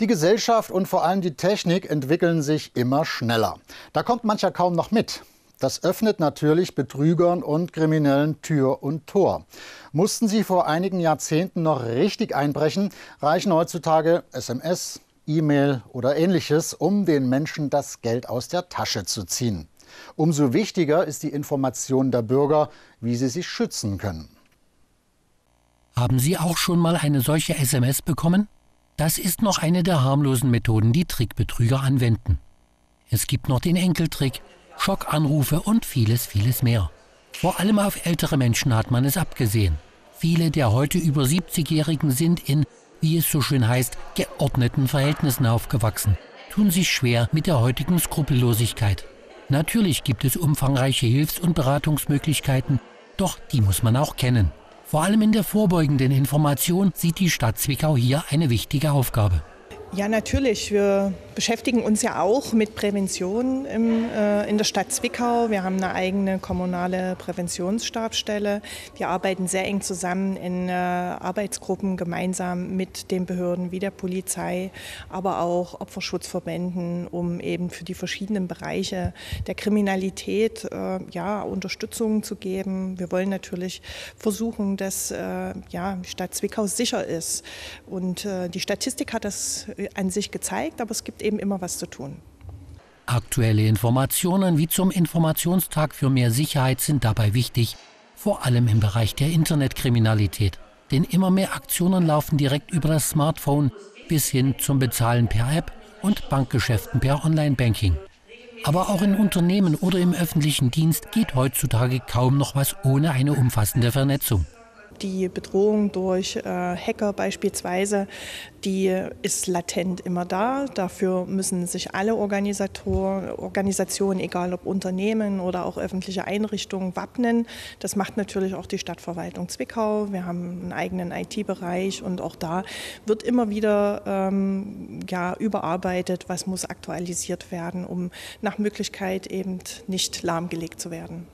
Die Gesellschaft und vor allem die Technik entwickeln sich immer schneller. Da kommt mancher kaum noch mit. Das öffnet natürlich Betrügern und Kriminellen Tür und Tor. Mussten sie vor einigen Jahrzehnten noch richtig einbrechen, reichen heutzutage SMS, E-Mail oder Ähnliches, um den Menschen das Geld aus der Tasche zu ziehen. Umso wichtiger ist die Information der Bürger, wie sie sich schützen können. Haben Sie auch schon mal eine solche SMS bekommen? Das ist noch eine der harmlosen Methoden, die Trickbetrüger anwenden. Es gibt noch den Enkeltrick, Schockanrufe und vieles, vieles mehr. Vor allem auf ältere Menschen hat man es abgesehen. Viele der heute über 70-Jährigen sind in, wie es so schön heißt, geordneten Verhältnissen aufgewachsen, tun sich schwer mit der heutigen Skrupellosigkeit. Natürlich gibt es umfangreiche Hilfs- und Beratungsmöglichkeiten, doch die muss man auch kennen. Vor allem in der vorbeugenden Information sieht die Stadt Zwickau hier eine wichtige Aufgabe. Ja, natürlich. Wir beschäftigen uns ja auch mit Prävention in der Stadt Zwickau. Wir haben eine eigene kommunale Präventionsstabstelle. Wir arbeiten sehr eng zusammen in Arbeitsgruppen gemeinsam mit den Behörden wie der Polizei, aber auch Opferschutzverbänden, um eben für die verschiedenen Bereiche der Kriminalität Unterstützung zu geben. Wir wollen natürlich versuchen, dass die Stadt Zwickau sicher ist. Und die Statistik hat das an sich gezeigt, aber es gibt eben immer was zu tun. Aktuelle Informationen wie zum Informationstag für mehr Sicherheit sind dabei wichtig, vor allem im Bereich der Internetkriminalität. Denn immer mehr Aktionen laufen direkt über das Smartphone bis hin zum Bezahlen per App und Bankgeschäften per Online-Banking. Aber auch in Unternehmen oder im öffentlichen Dienst geht heutzutage kaum noch was ohne eine umfassende Vernetzung. Die Bedrohung durch Hacker beispielsweise, die ist latent immer da. Dafür müssen sich alle Organisationen, egal ob Unternehmen oder auch öffentliche Einrichtungen, wappnen. Das macht natürlich auch die Stadtverwaltung Zwickau. Wir haben einen eigenen IT-Bereich und auch da wird immer wieder überarbeitet, was muss aktualisiert werden, um nach Möglichkeit eben nicht lahmgelegt zu werden.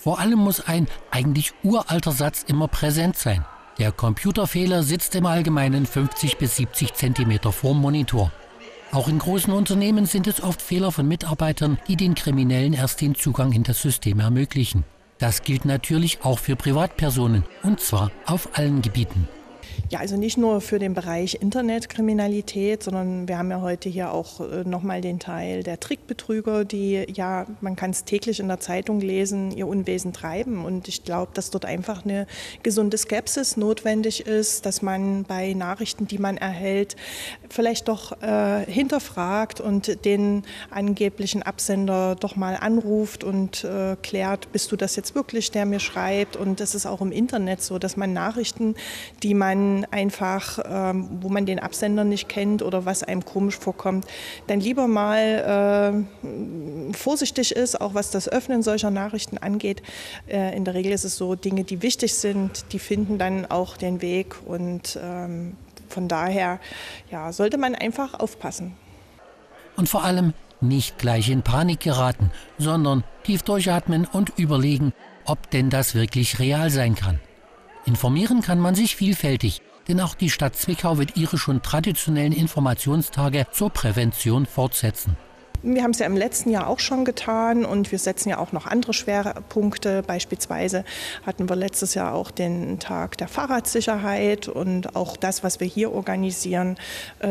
Vor allem muss ein eigentlich uralter Satz immer präsent sein. Der Computerfehler sitzt im Allgemeinen 50 bis 70 Zentimeter vorm Monitor. Auch in großen Unternehmen sind es oft Fehler von Mitarbeitern, die den Kriminellen erst den Zugang in das System ermöglichen. Das gilt natürlich auch für Privatpersonen, und zwar auf allen Gebieten. Ja, also nicht nur für den Bereich Internetkriminalität, sondern wir haben ja heute hier auch nochmal den Teil der Trickbetrüger, die, ja, man kann es täglich in der Zeitung lesen, ihr Unwesen treiben. Und ich glaube, dass dort einfach eine gesunde Skepsis notwendig ist, dass man bei Nachrichten, die man erhält, vielleicht doch hinterfragt und den angeblichen Absender doch mal anruft und klärt, bist du das jetzt wirklich, der mir schreibt? Und das ist auch im Internet so, dass man Nachrichten, die man einfach, wo man den Absender nicht kennt oder was einem komisch vorkommt, dann lieber mal vorsichtig ist, auch was das Öffnen solcher Nachrichten angeht. In der Regel ist es so, Dinge, die wichtig sind, die finden dann auch den Weg und von daher sollte man einfach aufpassen. Und vor allem nicht gleich in Panik geraten, sondern tief durchatmen und überlegen, ob denn das wirklich real sein kann. Informieren kann man sich vielfältig, denn auch die Stadt Zwickau wird ihre schon traditionellen Informationstage zur Prävention fortsetzen. Wir haben es ja im letzten Jahr auch schon getan und wir setzen ja auch noch andere Schwerpunkte. Beispielsweise hatten wir letztes Jahr auch den Tag der Fahrradsicherheit und auch das, was wir hier organisieren,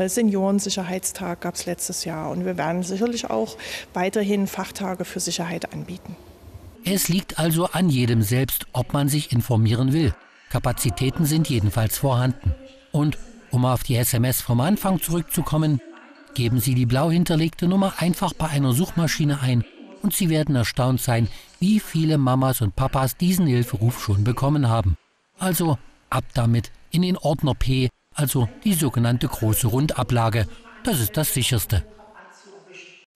Seniorensicherheitstag gab es letztes Jahr. Und wir werden sicherlich auch weiterhin Fachtage für Sicherheit anbieten. Es liegt also an jedem selbst, ob man sich informieren will. Kapazitäten sind jedenfalls vorhanden. Und um auf die SMS vom Anfang zurückzukommen, geben Sie die blau hinterlegte Nummer einfach bei einer Suchmaschine ein und Sie werden erstaunt sein, wie viele Mamas und Papas diesen Hilferuf schon bekommen haben. Also ab damit in den Ordner P, also die sogenannte große Rundablage. Das ist das Sicherste.